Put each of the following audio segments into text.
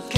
「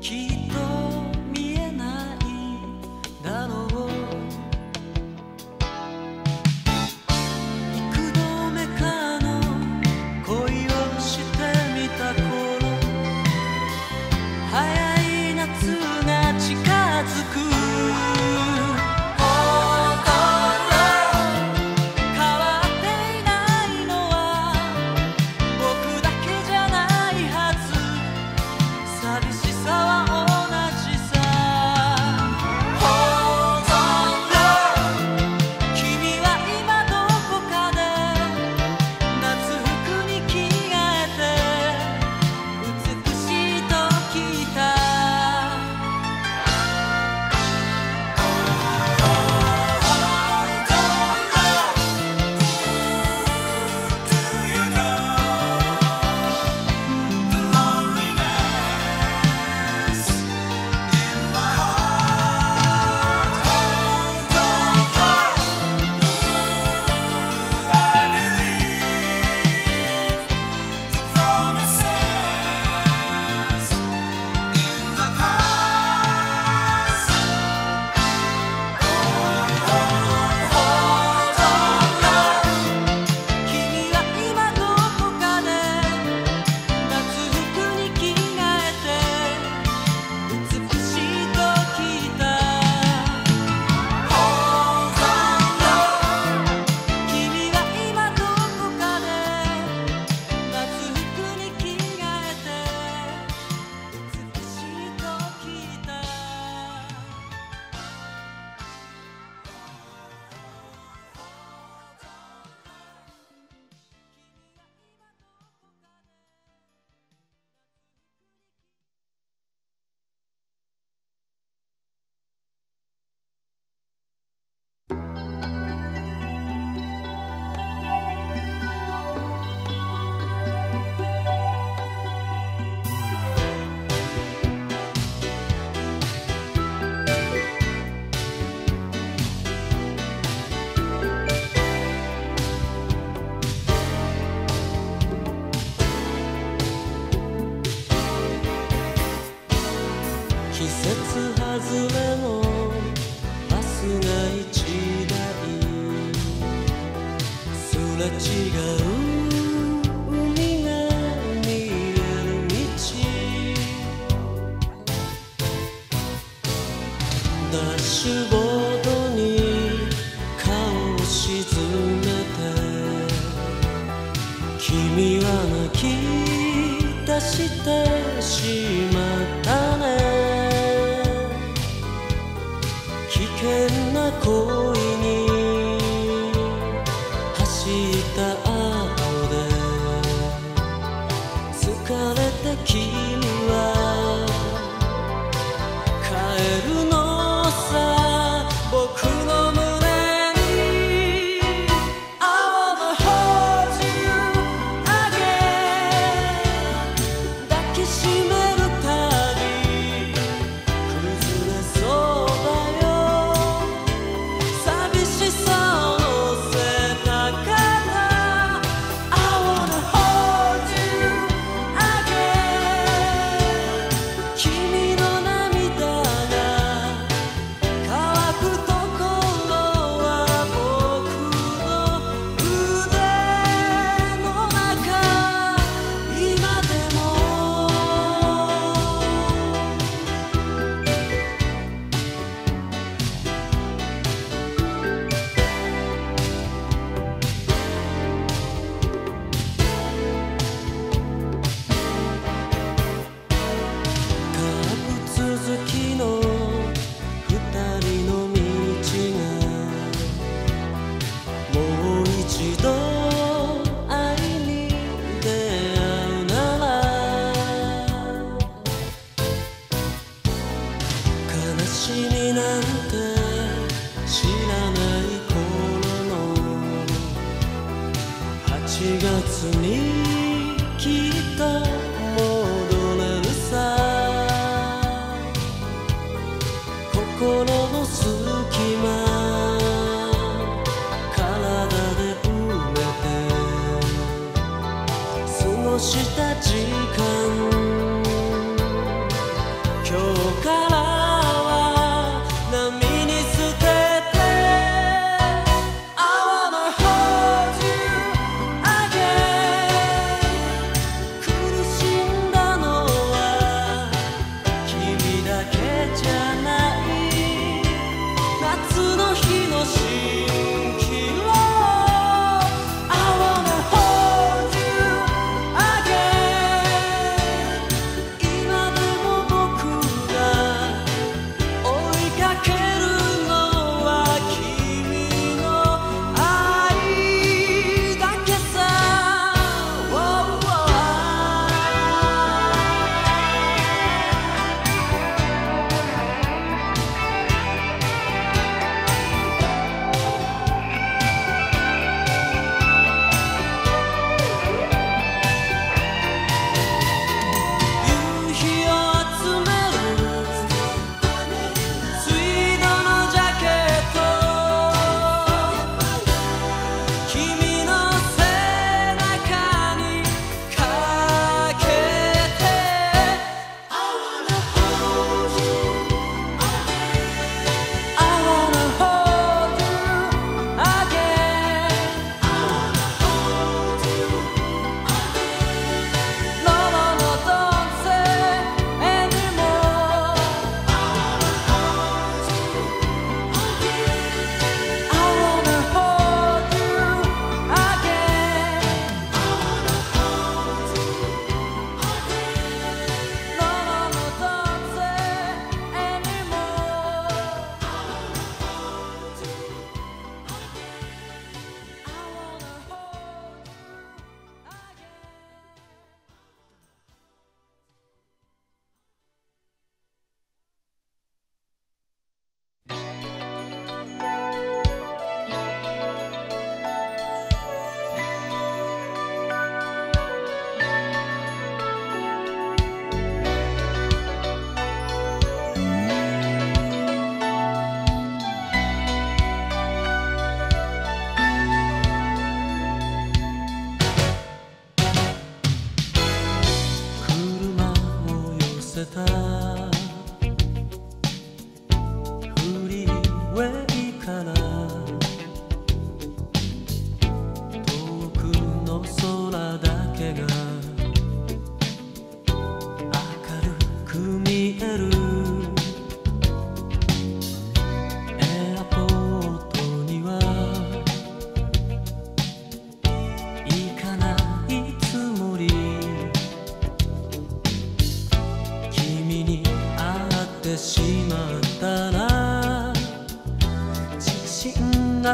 きっと見えない外れのバスが一台すれ違う海が見える道ダッシュボードに顔を沈めて君は泣き出してしまったね。危険な恋に走った後で疲れた君は帰るのさ。僕の胸に I wanna hold you again 抱きしめる4月にきっと戻れるさ。心の隙間体で埋めて過ごした時間今日から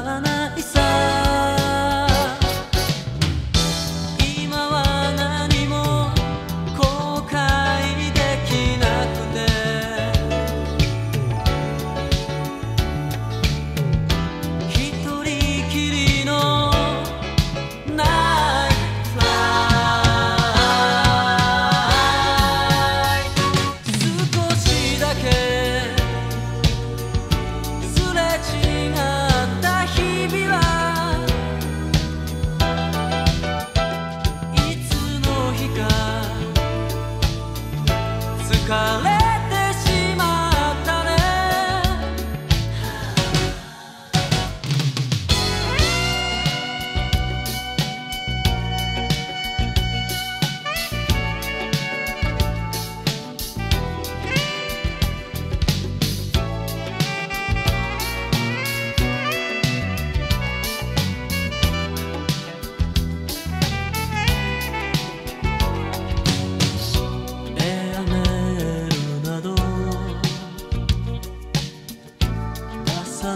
がないさ。今は何も後悔できなくて、一人きりのナイトフライト、少しだけすれ違った日々はいつの日か疲れてしまったね。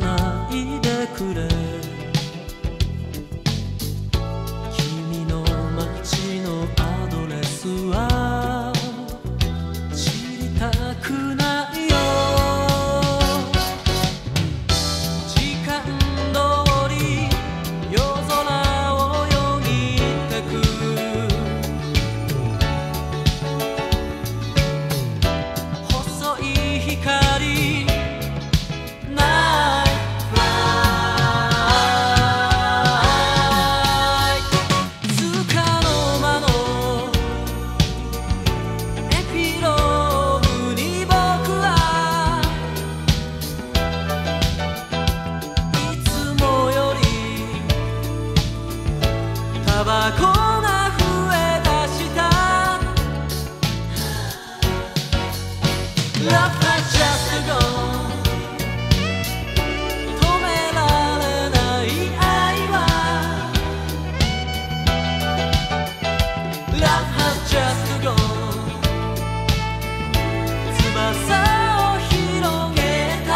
ないでくれ、君の街のアドレスは知りたくないよ。時間通り夜空をよぎってく、細い光「粉が増えだした」「Love has just gone」「止められない愛は」「Love has just gone」「翼を広げた」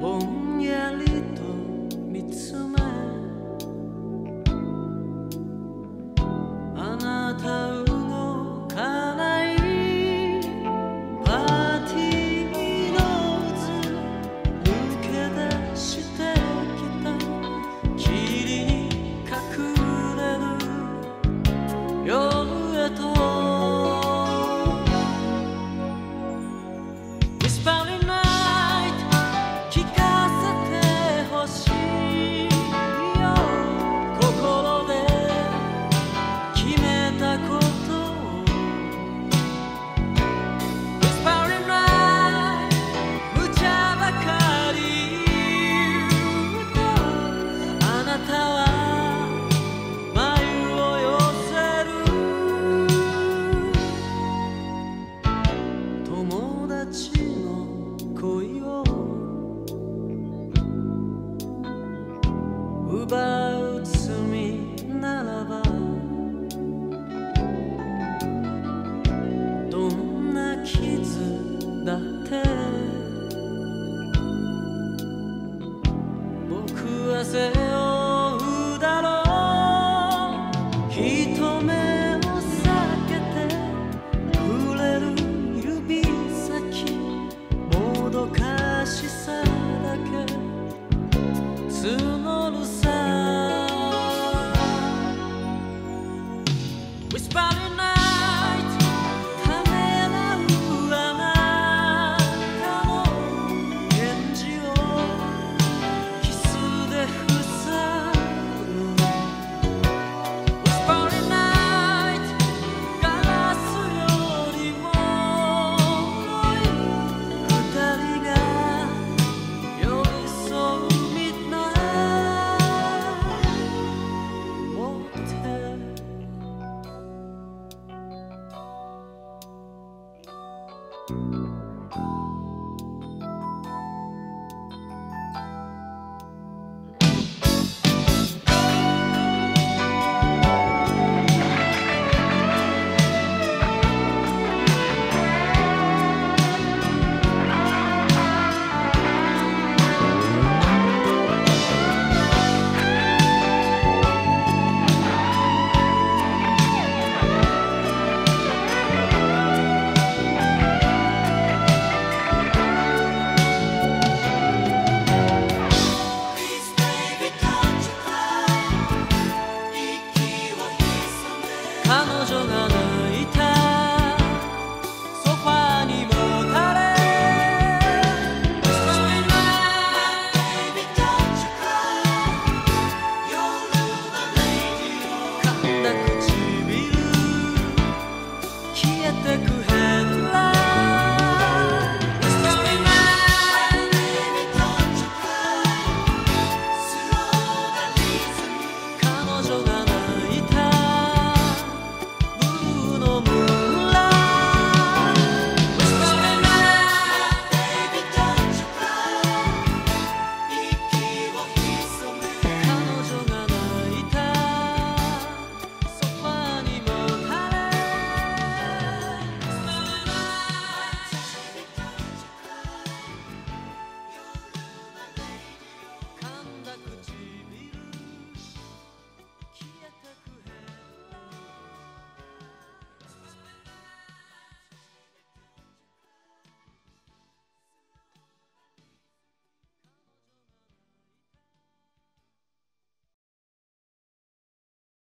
ぼんやりと見つめ